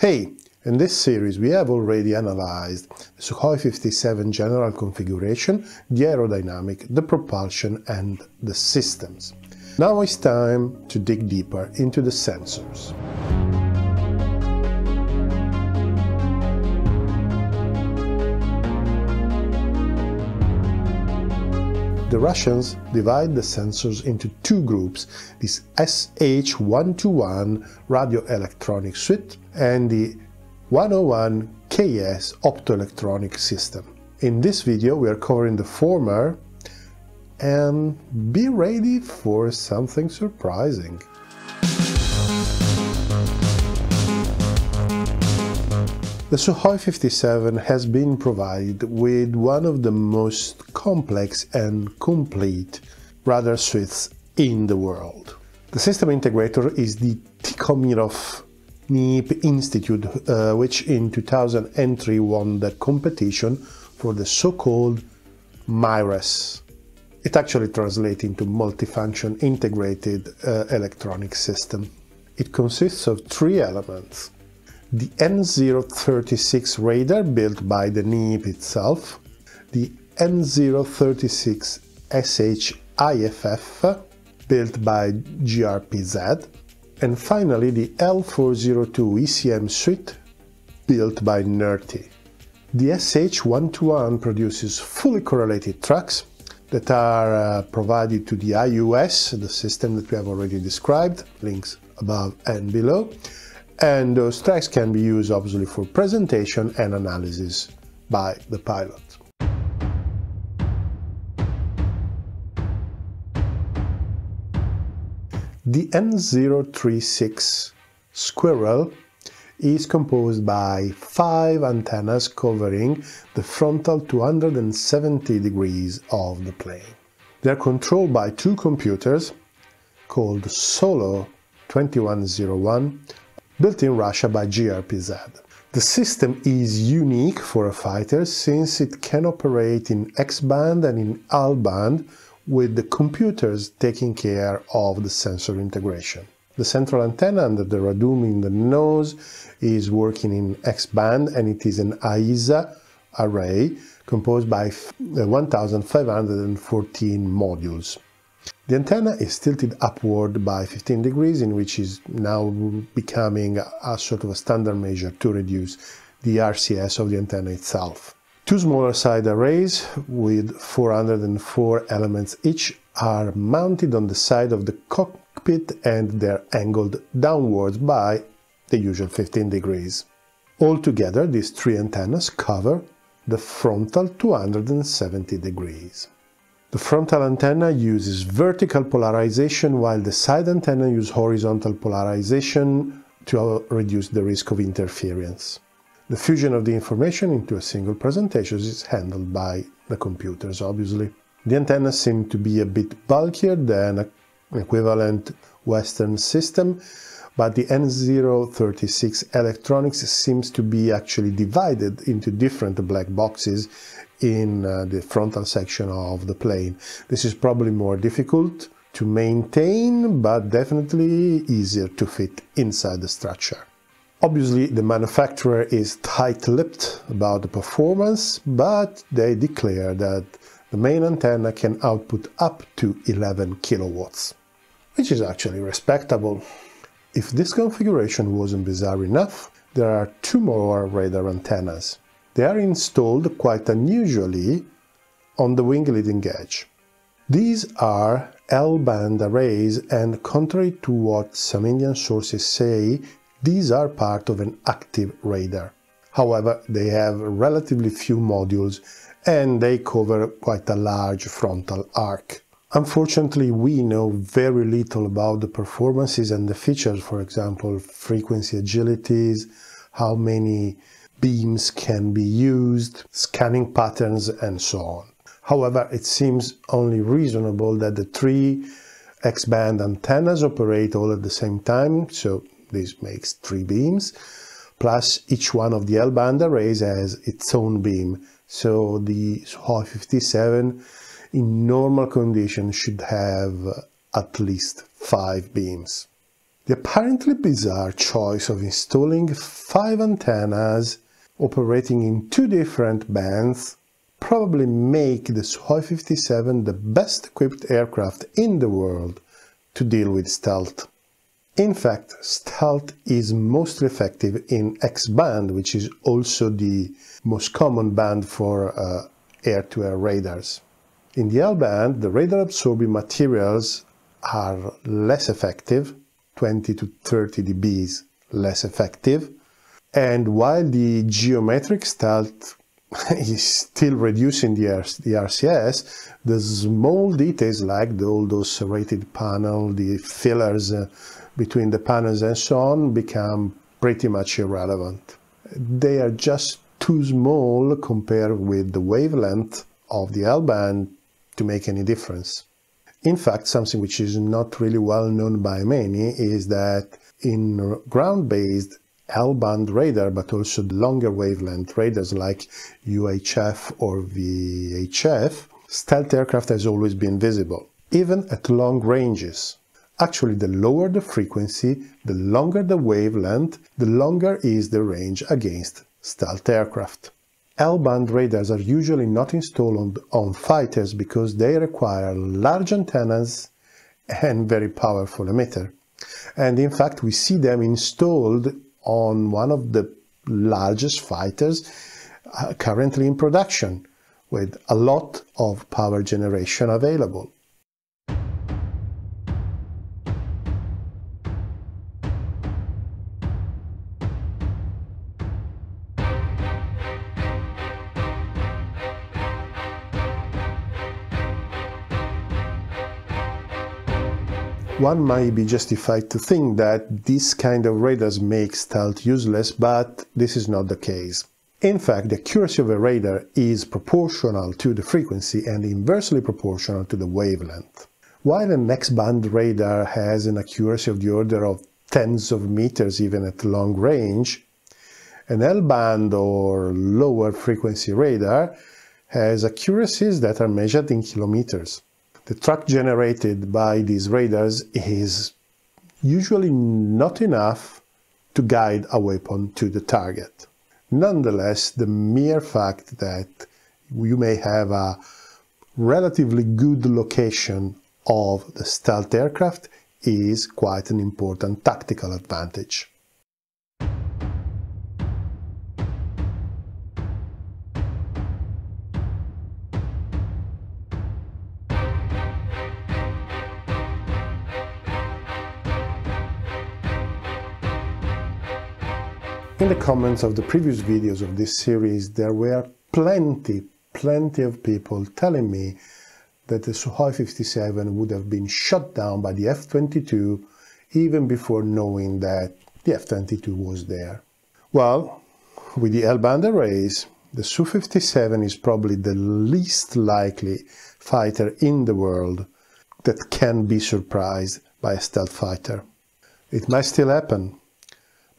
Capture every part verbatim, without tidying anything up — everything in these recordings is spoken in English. Hey, in this series we have already analyzed the Sukhoi fifty-seven general configuration, the aerodynamic, the propulsion and the systems. Now it's time to dig deeper into the sensors. The Russians divide the sensors into two groups, this S H one twenty-one radioelectronic suite and the one oh one K S optoelectronic system. In this video we are covering the former, and be ready for something surprising. The Sukhoi fifty-seven has been provided with one of the most complex and complete radar suites in the world. The system integrator is the Tikhomirov N I E P Institute, uh, which in two thousand three won the competition for the so-called MIRES. It actually translates into Multifunction Integrated uh, Electronic System. It consists of three elements. The N zero thirty-six radar built by the N I I P itself, the N zero thirty-six S H I F F built by G R P Z, and finally the L four oh two E C M suite built by NERTI. The S H one twenty-one produces fully correlated tracks that are uh, provided to the I U S, the system that we have already described, links above and below. And those tracks can be used obviously for presentation and analysis by the pilot. The N zero thirty-six Squirrel is composed by five antennas covering the frontal two hundred seventy degrees of the plane. They are controlled by two computers called Solo twenty-one oh one, built in Russia by G R P Z. The system is unique for a fighter since it can operate in X-band and in L-band, with the computers taking care of the sensor integration. The central antenna under the radome in the nose is working in X-band, and it is an AESA array composed by one thousand five hundred fourteen modules. The antenna is tilted upward by fifteen degrees, in which is now becoming a sort of a standard measure to reduce the R C S of the antenna itself. Two smaller side arrays with four hundred four elements each are mounted on the side of the cockpit, and they're angled downwards by the usual fifteen degrees. Altogether, these three antennas cover the frontal two hundred seventy degrees. The frontal antenna uses vertical polarization, while the side antenna uses horizontal polarization to reduce the risk of interference. The fusion of the information into a single presentation is handled by the computers, obviously. The antennas seem to be a bit bulkier than an equivalent Western system, but the N zero thirty-six electronics seems to be actually divided into different black boxes in uh, the frontal section of the plane. This is probably more difficult to maintain, but definitely easier to fit inside the structure. Obviously, the manufacturer is tight-lipped about the performance, but they declare that the main antenna can output up to eleven kilowatts, which is actually respectable. If this configuration wasn't bizarre enough, there are two more radar antennas. They are installed quite unusually on the wing leading edge. These are L-band arrays, and contrary to what some Indian sources say, these are part of an active radar. However, they have relatively few modules and they cover quite a large frontal arc. Unfortunately, we know very little about the performances and the features, for example, frequency agilities, how many beams can be used, scanning patterns, and so on. However, it seems only reasonable that the three X-band antennas operate all at the same time, so this makes three beams, plus each one of the L-band arrays has its own beam, so the Sukhoi fifty-seven in normal conditions should have at least five beams. The apparently bizarre choice of installing five antennas operating in two different bands probably make the Sukhoi fifty-seven the best equipped aircraft in the world to deal with stealth. In fact, stealth is most effective in X-band, which is also the most common band for uh, air-to-air radars. In the L-band, the radar-absorbing materials are less effective, twenty to thirty decibels less effective, and while the geometric stealth is still reducing the, R the R C S, the small details like the, all those serrated panels, the fillers uh, between the panels and so on become pretty much irrelevant. They are just too small compared with the wavelength of the L-band to make any difference. In fact, something which is not really well known by many is that in ground-based L-band radar, but also longer wavelength radars like U H F or V H F, stealth aircraft has always been visible, even at long ranges. Actually, the lower the frequency, the longer the wavelength, the longer is the range against stealth aircraft. L-band radars are usually not installed on fighters because they require large antennas and very powerful emitter. And in fact, we see them installed on one of the largest fighters uh, currently in production, with a lot of power generation available. One might be justified to think that this kind of radars make stealth useless, but this is not the case. In fact, the accuracy of a radar is proportional to the frequency and inversely proportional to the wavelength. While an X-band radar has an accuracy of the order of tens of meters even at long range, an L-band or lower frequency radar has accuracies that are measured in kilometers. The track generated by these radars is usually not enough to guide a weapon to the target. Nonetheless, the mere fact that you may have a relatively good location of the stealth aircraft is quite an important tactical advantage. In the comments of the previous videos of this series, there were plenty, plenty of people telling me that the Sukhoi fifty-seven would have been shot down by the F twenty-two even before knowing that the F twenty-two was there. Well, with the L-band arrays, the Su fifty-seven is probably the least likely fighter in the world that can be surprised by a stealth fighter. It might still happen,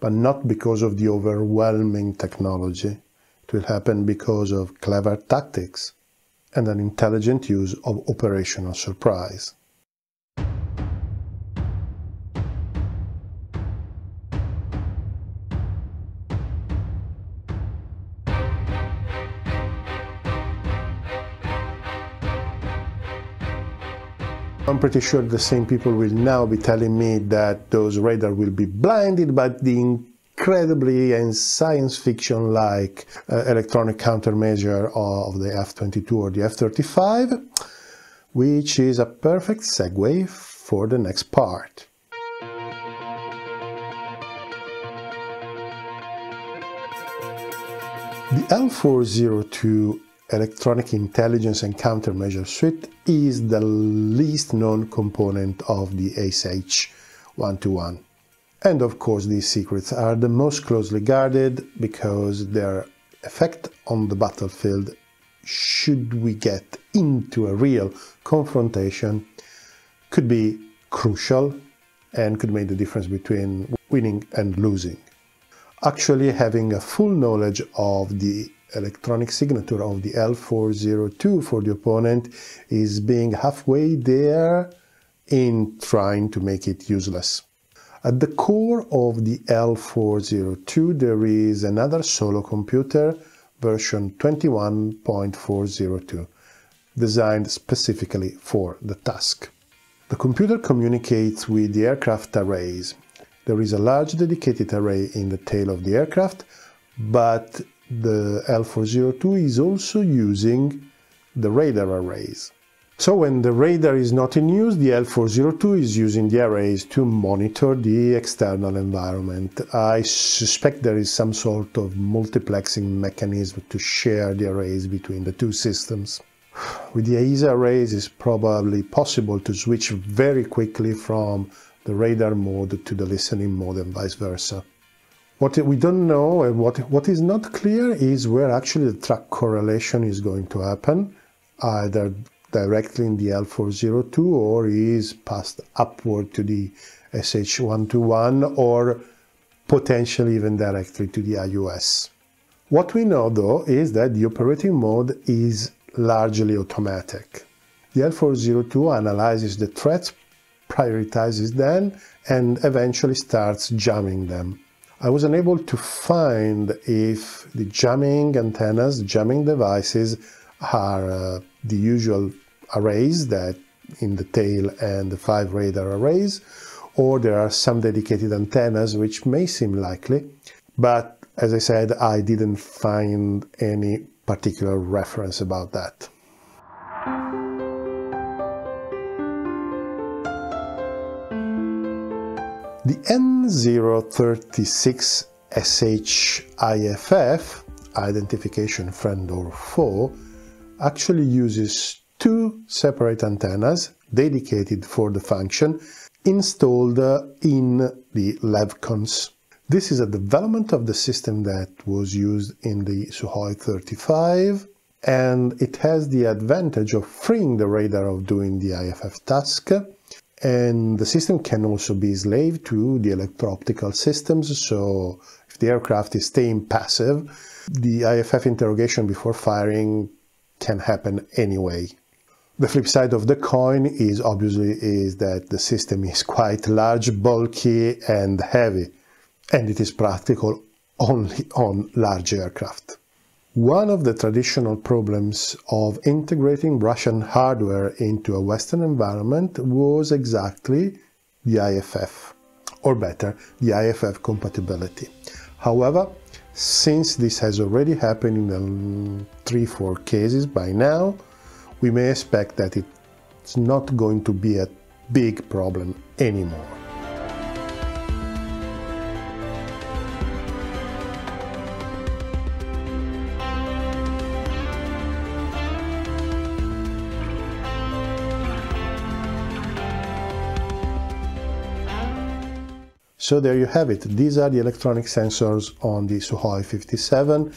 but not because of the overwhelming technology. It will happen because of clever tactics and an intelligent use of operational surprise. I'm pretty sure the same people will now be telling me that those radar will be blinded by the incredibly and science fiction-like uh, electronic countermeasure of the F twenty-two or the F thirty-five, which is a perfect segue for the next part. The L four oh two Electronic Intelligence and Countermeasure Suite is the least known component of the S H one twenty-one. And of course these secrets are the most closely guarded because their effect on the battlefield, should we get into a real confrontation, could be crucial and could make the difference between winning and losing. Actually, having a full knowledge of the electronic signature of the L four oh two for the opponent is being halfway there in trying to make it useless. At the core of the L four oh two there is another Solo computer, version twenty-one point four oh two, designed specifically for the task. The computer communicates with the aircraft arrays. There is a large dedicated array in the tail of the aircraft, but the L four oh two is also using the radar arrays. So when the radar is not in use, the L four oh two is using the arrays to monitor the external environment. I suspect there is some sort of multiplexing mechanism to share the arrays between the two systems. With the AESA arrays, it's probably possible to switch very quickly from the radar mode to the listening mode and vice versa. What we don't know and what, what is not clear is where actually the track correlation is going to happen, either directly in the L four oh two or is passed upward to the S H one twenty-one or potentially even directly to the I U S. What we know though is that the operating mode is largely automatic. The L four oh two analyzes the threats, prioritizes them and eventually starts jamming them. I was unable to find if the jamming antennas, jamming devices are uh, the usual arrays that in the tail and the five radar arrays, or there are some dedicated antennas, which may seem likely, but as I said, I didn't find any particular reference about that. The N zero thirty-six S H I F F, identification friend or foe, actually uses two separate antennas dedicated for the function installed in the Levcons. This is a development of the system that was used in the Sukhoi thirty-five, and it has the advantage of freeing the radar of doing the I F F task, and the system can also be slave to the electro-optical systems, so if the aircraft is staying passive, the I F F interrogation before firing can happen anyway. The flip side of the coin is obviously is that the system is quite large, bulky and heavy, and it is practical only on large aircraft. One of the traditional problems of integrating Russian hardware into a Western environment was exactly the I F F, or better, the I F F compatibility. However, since this has already happened in three to four cases by now, we may expect that it's not going to be a big problem anymore. So there you have it. These are the electronic sensors on the Sukhoi fifty-seven,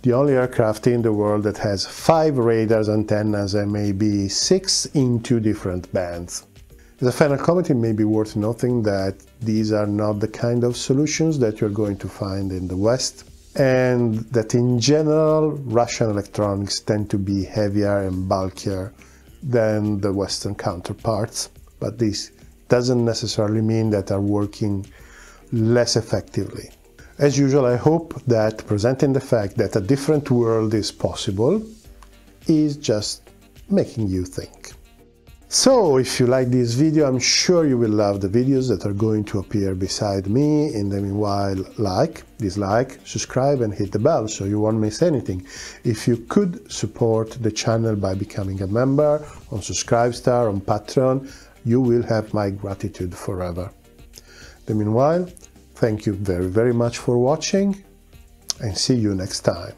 the only aircraft in the world that has five radars, antennas and maybe six in two different bands. As a final comment, it may be worth noting that these are not the kind of solutions that you're going to find in the West, and that in general Russian electronics tend to be heavier and bulkier than the Western counterparts, but these doesn't necessarily mean that are working less effectively. As usual, I hope that presenting the fact that a different world is possible is just making you think. So, if you like this video, I'm sure you will love the videos that are going to appear beside me. In the meanwhile, like, dislike, subscribe and hit the bell so you won't miss anything. If you could support the channel by becoming a member on Subscribestar, on Patreon, you will have my gratitude forever. In the meanwhile, thank you very, very much for watching and see you next time.